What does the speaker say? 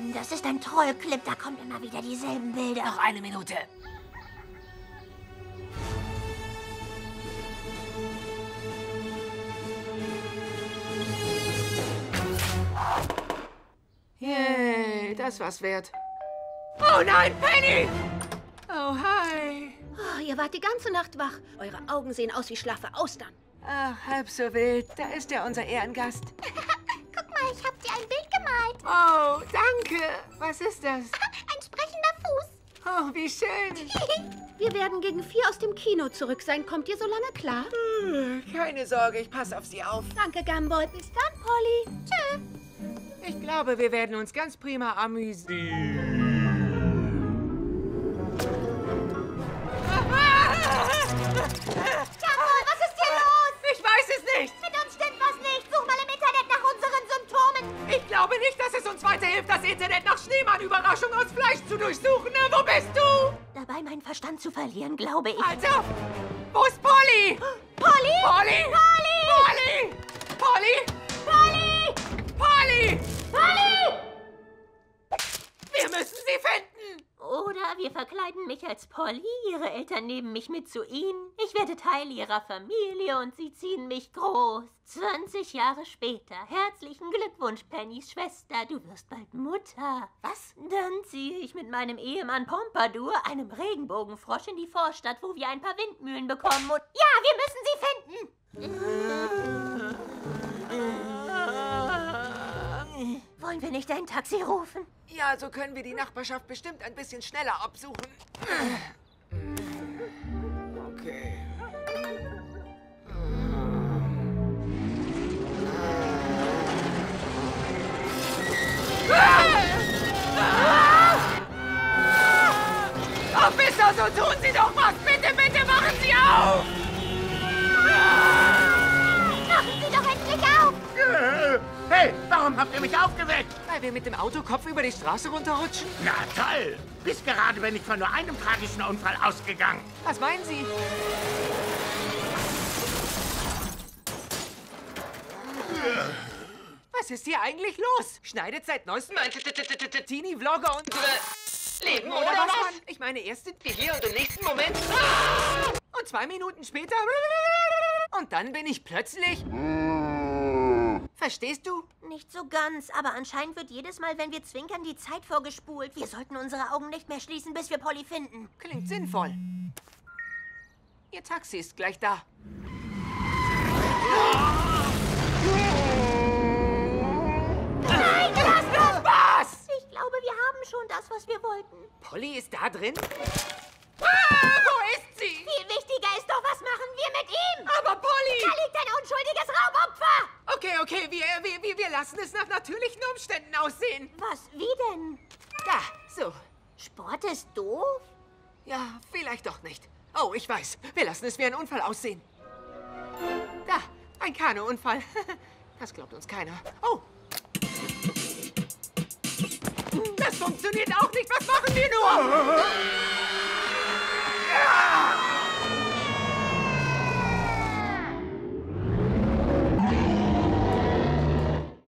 Mann, das ist ein Trollclip. Da kommen immer wieder dieselben Bilder. Noch eine Minute. Yay, das war's wert. Oh nein, Penny! Oh, hi. Oh, ihr wart die ganze Nacht wach. Eure Augen sehen aus wie schlaffe Austern. Ach, halb so wild. Da ist ja unser Ehrengast. Guck mal, ich hab dir ein Bild gemalt. Oh, danke. Was ist das? Ein sprechender Fuß. Oh, wie schön. Wir werden gegen 4 aus dem Kino zurück sein. Kommt ihr so lange klar? Keine Sorge, ich passe auf Sie auf. Danke, Gumball. Bis dann, Polly. Tschö. Ich glaube, wir werden uns ganz prima amüsieren. Gumball, was ist hier los? Ich weiß es nicht. Mit uns stimmt was nicht. Such mal im Internet nach unseren Symptomen. Ich glaube nicht, dass es uns weiterhilft, das Internet nach Schneemann-Überraschung aus Fleisch zu durchsuchen. Na, wo bist du? Dabei meinen Verstand zu verlieren, glaube ich. Halt auf! Wo ist Polly? Polly? Polly? Polly? Polly? Polly? Polly? Polly? Wir müssen sie finden. Oder wir verkleiden mich als Polly, ihre Eltern nehmen mich mit zu ihnen, ich werde Teil ihrer Familie und sie ziehen mich groß. 20 Jahre später. Herzlichen Glückwunsch, Pennys Schwester, du wirst bald Mutter. Was? Dann ziehe ich mit meinem Ehemann Pompadour, einem Regenbogenfrosch, in die Vorstadt, wo wir ein paar Windmühlen bekommen und... Ja, wir müssen sie finden! Wollen wir nicht ein Taxi rufen? Ja, so können wir die Nachbarschaft bestimmt ein bisschen schneller absuchen. Okay. Officer, so tun Sie doch was! Bitte, bitte machen Sie auf! Machen Sie doch endlich auf! Hey, warum habt ihr mich aufgeweckt? Weil wir mit dem Autokopf über die Straße runterrutschen. Na toll! Bis gerade bin ich von nur einem tragischen Unfall ausgegangen. Was meinen Sie? Was ist hier eigentlich los? Schneidet seit neuestem ein Teenie-Vlogger unsere Leben oder was? Ich meine, erst die hier und im nächsten Moment. Und 2 Minuten später. Und dann bin ich plötzlich... Verstehst du? Nicht so ganz, aber anscheinend wird jedes Mal, wenn wir zwinkern, die Zeit vorgespult. Wir sollten unsere Augen nicht mehr schließen, bis wir Polly finden. Klingt sinnvoll. Ihr Taxi ist gleich da. Nein, lass uns was! Ich glaube, wir haben schon das, was wir wollten. Polly ist da drin? Wo ist sie? Viel wichtiger ist doch, was machen wir mit ihm? Aber Polly! Da liegt ein unschuldiges Raubopfer! Okay, okay, wir lassen es nach natürlichen Umständen aussehen. Was? Wie denn? Da, so. Sport ist doof? Ja, vielleicht doch nicht. Oh, ich weiß. Wir lassen es wie ein Unfall aussehen. Da, ein Kanuunfall. Das glaubt uns keiner. Oh! Das funktioniert auch nicht. Was machen wir nur? Ja!